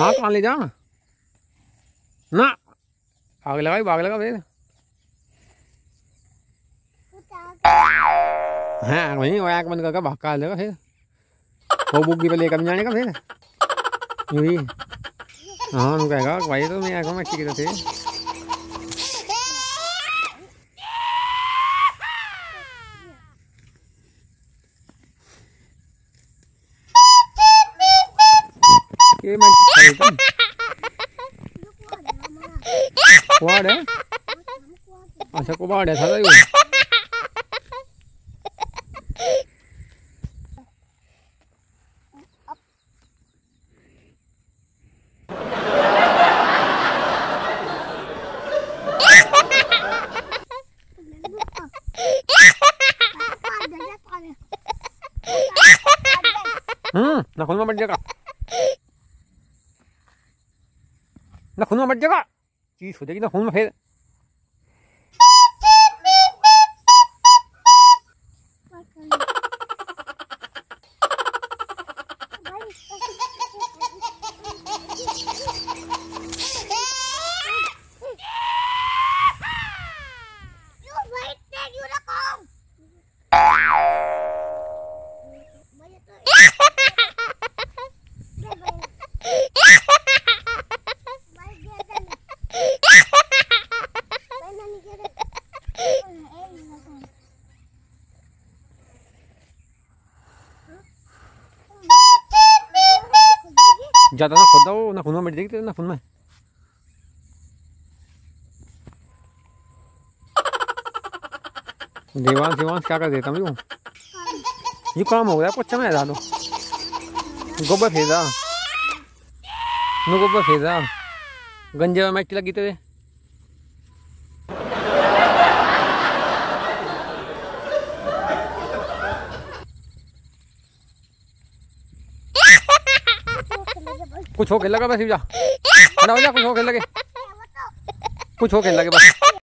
ना कहाँ ले जाओ ना, आग लगाई भाग लगा फिर। हाँ वही वो आँख बंद करके भाग का लेगा फिर, वो बुक भी पे लेकर जाने का फिर यही। हाँ वो कहेगा भाई तो मैं आँखों में अच्छी थे। ये मैं कुआड़ है, अच्छा कुआड़ है सारा यू। नाखून में मट जाएगा, नाखून में मट जाएगा, चीज हो जाएगी नाखून में फिर। ज़्यादा ना खोदा वो ना खुना मिट जाएगी तेरे ना खुन में। देवांश देवांश क्या कर देता हूँ ये काम हो गया। कुछ मैं दो गोबर फेजा नो, गोबर फेजा गंजे में मिट्टी लगी तेरे। कुछ हो खेल लगा बस, जा खड़ा हो जा, कुछ हो खेल लगे, कुछ हो खेल लगे बस।